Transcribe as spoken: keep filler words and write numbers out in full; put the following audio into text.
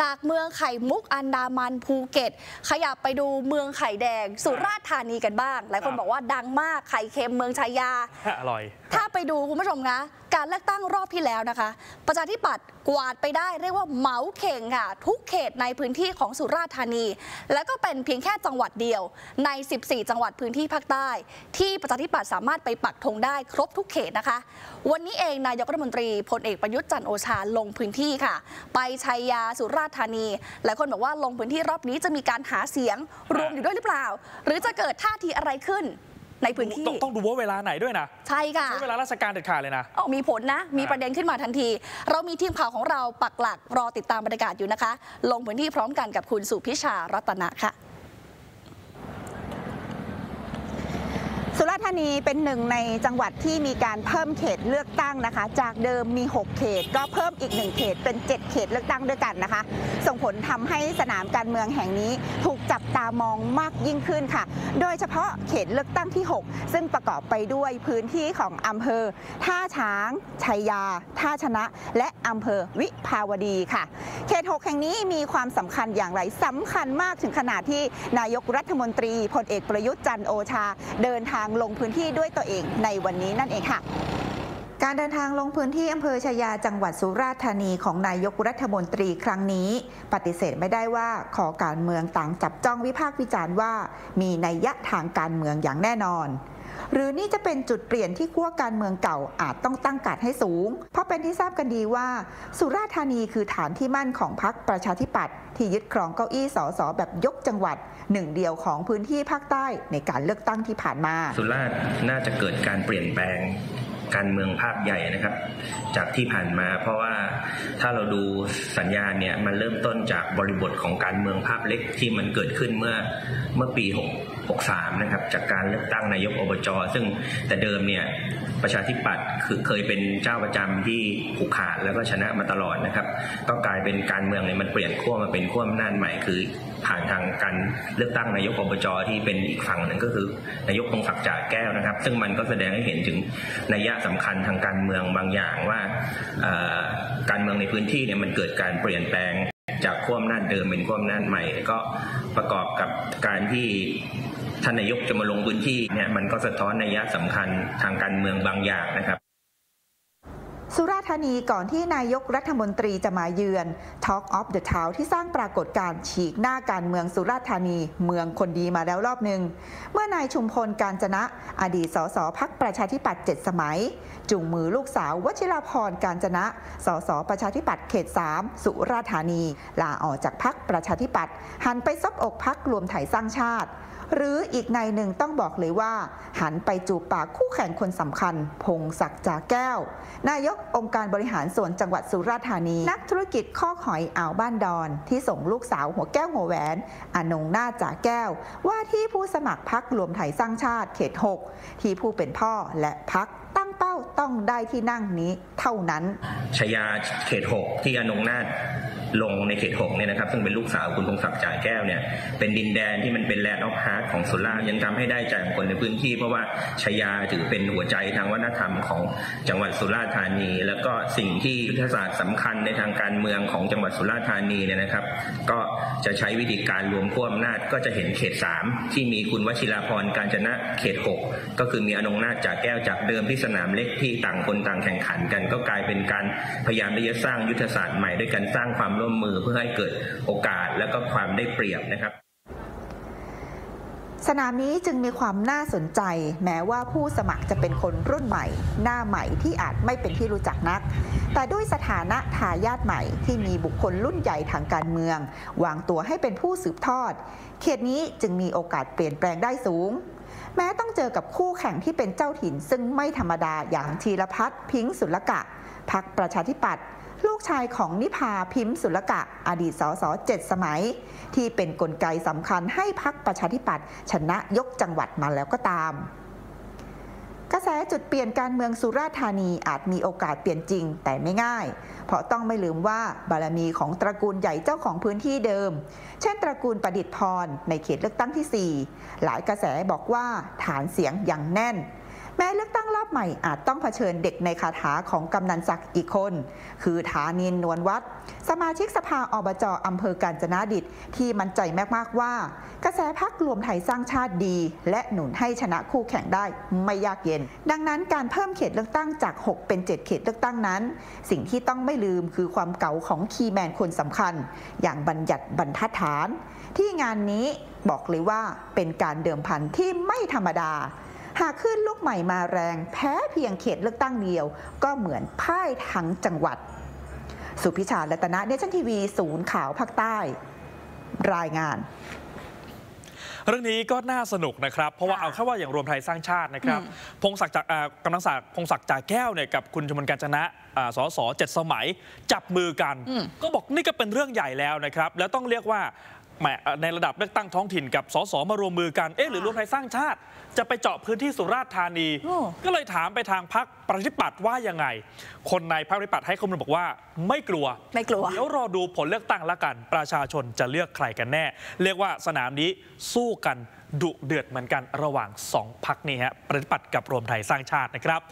จากเมืองไข่มุกอันดามันภูเก็ตขยับไปดูเมืองไข่แดงสุราษฎร์ธานีกันบ้างหลายคนบอกว่าดังมากไข่เค็มเมืองชายาอร่อยถ้าไปดูคุณผู้ชมนะการเลือกตั้งรอบที่แล้วนะคะประชาธิปัตย์กวาดไปได้เรียกว่าเหมาเข่งค่ะทุกเขตในพื้นที่ของสุราษฎร์ธานีและก็เป็นเพียงแค่จังหวัดเดียวในสิบสี่จังหวัดพื้นที่ภาคใต้ที่ประชาธิปัตย์สามารถไปปักธงได้ครบทุกเขตนะคะวันนี้เองนายกรัฐมนตรีพลเอกประยุทธ์จันทร์โอชาลงพื้นที่ค่ะไปชัยยาสุราษฎร์ธานีหลายคนบอกว่าลงพื้นที่รอบนี้จะมีการหาเสียงรวมอยู่ด้วยหรือเปล่าหรือจะเกิดท่าทีอะไรขึ้นในพื้นที่ ต, ต้องดูว่าเวลาไหนด้วยนะใช่ค่ะเวลาราชการเด็ดขาดเลยนะมีผลนะมีประเด็นขึ้นมาทันทีเรามีทีมข่าวของเราปักหลักรอติดตามบรรยากาศอยู่นะคะลงพื้นที่พร้อมกันกับคุณสุพิชารัตนะค่ะสุราษฎร์ธานีเป็นหนึ่งในจังหวัดที่มีการเพิ่มเขตเลือกตั้งนะคะจากเดิมมีหกเขตก็เพิ่มอีกหนึ่งเขตเป็นเจ็ดเขตเลือกตั้งด้วยกันนะคะส่งผลทำให้สนามการเมืองแห่งนี้ถูกจับตามองมากยิ่งขึ้นค่ะโดยเฉพาะเขตเลือกตั้งที่หกซึ่งประกอบไปด้วยพื้นที่ของอำเภอท่าช้างชัยยาท่าชนะและอำเภอวิภาวดีค่ะเขตหกแห่งนี้มีความสำคัญอย่างไรสำคัญมากถึงขนาดที่นายกรัฐมนตรีพลเอกประยุทธ์จันทร์โอชาเดินทางลงพื้นที่ด้วยตัวเองในวันนี้นั่นเองค่ะการเดินทางลงพื้นที่อำเภอชายาจังหวัดสุราษฎร์ธานีของนายกรัฐมนตรีครั้งนี้ปฏิเสธไม่ได้ว่าขอการเมืองต่างจับจ้องวิพากษ์วิจารณ์ว่ามีนัยยะทางการเมืองอย่างแน่นอนหรือนี่จะเป็นจุดเปลี่ยนที่ขั้วการเมืองเก่าอาจต้องตั้งการ์ดให้สูงเพราะเป็นที่ทราบกันดีว่าสุราษฎร์ธานีคือฐานที่มั่นของพรรคประชาธิปัตย์ที่ยึดครองเก้าอี้สสแบบยกจังหวัดหนึ่งเดียวของพื้นที่ภาคใต้ในการเลือกตั้งที่ผ่านมาสุราษฎร์น่าจะเกิดการเปลี่ยนแปลงการเมืองภาคใหญ่นะครับจากที่ผ่านมาเพราะว่าถ้าเราดูสัญญาเนี่ยมันเริ่มต้นจากบริบทของการเมืองภาคเล็กที่มันเกิดขึ้นเมื่อเมื่อปีหกสิบสามนะครับจากการเลือกตั้งนายกอบจซึ่งแต่เดิมเนี่ยประชาธิปัตย์คือเคยเป็นเจ้าประจำที่ผูกขาดแล้วก็ชนะมาตลอดนะครับก็กลายเป็นการเมืองเนี่ยมันเปลี่ยนขั้วมาเป็นขั้วอำนาจใหม่คือผ่านทางการเลือกตั้งนายกอบจที่เป็นอีกฝั่งหนึ่งก็คือนายกพงศักดิ์จ่าแก้วนะครับซึ่งมันก็แสดงให้เห็นถึงนัยยะสำคัญทางการเมืองบางอย่างว่าการเมืองในพื้นที่เนี่ยมันเกิดการเปลี่ยนแปลงจากขั้วอำนาจเดิมเป็นขั้วอำนาจใหม่ก็ประกอบกับการที่ท่านนายกจะมาลงพื้นที่เนี่ยมันก็สะท้อนนัยยะสำคัญทางการเมืองบางอย่างนะครับสุราษฎร์ธานีก่อนที่นายกรัฐมนตรีจะมาเยือน Talk of the Town ที่สร้างปรากฏการณ์ฉีกหน้าการเมืองสุราษฎร์ธานีเมืองคนดีมาแล้วรอบหนึ่งเมื่อนายชุมพลกาญจนะอดีตสสพรรคประชาธิปัตย์เจ็ดสมัยจูงมือลูกสาววชิราภรณ์กาญจนะสสประชาธิปัตย์เขตสามสุราษฎร์ธานีลาออกจากพรรคประชาธิปัตย์หันไปซบอกพรรครวมไทยสร้างชาติหรืออีกในหนึ่งต้องบอกเลยว่าหันไปจูบปากคู่แข่งคนสำคัญพงศักดิ์จ่าแก้วนายกองค์การบริหารส่วนจังหวัดสุราษฎร์ธานีนักธุรกิจข้อหอยอ่าวบ้านดอนที่ส่งลูกสาวหัวแก้วหัวแหวนอนงนาถจ่าแก้วว่าที่ผู้สมัครพรรครวมไทยสร้างชาติเขตหกที่ผู้เป็นพ่อและพรรคตั้งเป้าต้องได้ที่นั่งนี้เท่านั้นชยาเขตหกที่อนงนาถลงในเขตหกเนี่ยนะครับซึ่งเป็นลูกสาวคุณพงศักดิ์จ่าแก้วเนี่ยเป็นดินแดนที่มันเป็นแลนด์ออฟฮาร์ทของสุราษฎร์ยังทำให้ได้ใจของคนในพื้นที่เพราะว่าชยาถือเป็นหัวใจทางวัฒนธรรมของจังหวัดสุราษฎร์ธานีแล้วก็สิ่งที่ยุทธศาสตร์สำคัญในทางการเมืองของจังหวัดสุราษฎร์ธานีเนี่ยนะครับก็จะใช้วิธีการรวมขั้วอำนาจก็จะเห็นเขตสามที่มีคุณวชิราภรณ์กาญจนะเขตหกก็คือมีอนงนาถจ่าแก้วจากเดิมที่สนามเล็กที่ต่างคนต่างแข่งขันกันก็กลายเป็นการพยายามที่จะสร้างยุทธศาสตร์ใหม่ด้วยการสร้างความร่วมมือเพื่อให้เกิดโอกาสและก็ความได้เปรียบนะครับสนามนี้จึงมีความน่าสนใจแม้ว่าผู้สมัครจะเป็นคนรุ่นใหม่หน้าใหม่ที่อาจไม่เป็นที่รู้จักนักแต่ด้วยสถานะทายาทใหม่ที่มีบุคคลรุ่นใหญ่ทางการเมืองวางตัวให้เป็นผู้สืบทอดเขตนี้จึงมีโอกาสเปลี่ยนแปลงได้สูงแม้ต้องเจอกับคู่แข่งที่เป็นเจ้าถิ่นซึ่งไม่ธรรมดาอย่างธีรพัฒน์พิงค์ศุลกะพรรคประชาธิปัตย์ลูกชายของนิพาพิมพ์ศุลกะอดีตสสเจ็ดสมัยที่เป็นกลไกสำคัญให้พรรคประชาธิปัตย์ชนะยกจังหวัดมาแล้วก็ตามกระแสจุดเปลี่ยนการเมืองสุราษฎร์ธานีอาจมีโอกาสเปลี่ยนจริงแต่ไม่ง่ายเพราะต้องไม่ลืมว่าบารมีของตระกูลใหญ่เจ้าของพื้นที่เดิมเช่นตระกูลประดิษฐ์พรในเขตเลือกตั้งที่สี่หลายกระแสบอกว่าฐานเสียงยังแน่น แม้เลือกตั้งรอบใหม่อาจต้องเผชิญเด็กในคาถาของกำนันศักดิ์อีกคนคือฐานิน นวลวัฒน์สมาชิกสภาอบจ.อำเภอกาญจนดิษฐ์ที่มั่นใจมากๆว่ากระแสพรรครวมไทยสร้างชาติดีและหนุนให้ชนะคู่แข่งได้ไม่ยากเย็นดังนั้นการเพิ่มเขตเลือกตั้งจากหกเป็นเจ็ดเขตเลือกตั้งนั้นสิ่งที่ต้องไม่ลืมคือความเก๋าของคีย์แมนคนสำคัญอย่างบัญญัติบรรทัดฐานที่งานนี้บอกเลยว่าเป็นการเดิมพันที่ไม่ธรรมดาหากขึ้นลูกใหม่มาแรงแพ้เพียงเขตเลือกตั้งเดียวก็เหมือนพ่ายทั้งจังหวัดสุพิชา รัตนะ เนชั่นทีวีศูนย์ข่าวภาคใต้รายงานเรื่องนี้ก็น่าสนุกนะครับเพราะว่าเอาแค่ว่าอย่างรวมไทยสร้างชาตินะครับพงศักดิ์กำลังศักดิ์พงศักดิ์จ่าแก้วเนี่ยกับคุณชมนกาญจนะสสเจ็ดสมัยจับมือกันก็บอกนี่ก็เป็นเรื่องใหญ่แล้วนะครับแล้วต้องเรียกว่าในระดับเลือกตั้งท้องถิ่นกับสสมารวมมือกันเอ๊ะหรือรวมไทยสร้างชาติจะไปเจาะพื้นที่สุราษฎร์ธานีก็เลยถามไปทางพรรคประชาธิปัตย์ว่ายังไงคนในพรรคประชาธิปัตย์ให้ข้อมูลบอกว่าไม่กลัวไม่กลัวเดี๋ยวรอดูผลเลือกตั้งละกันประชาชนจะเลือกใครกันแน่เรียกว่าสนามนี้สู้กันดุเดือดเหมือนกันระหว่างสองพรรคนี้ฮะประชาธิปัตย์กับรวมไทยสร้างชาตินะครับ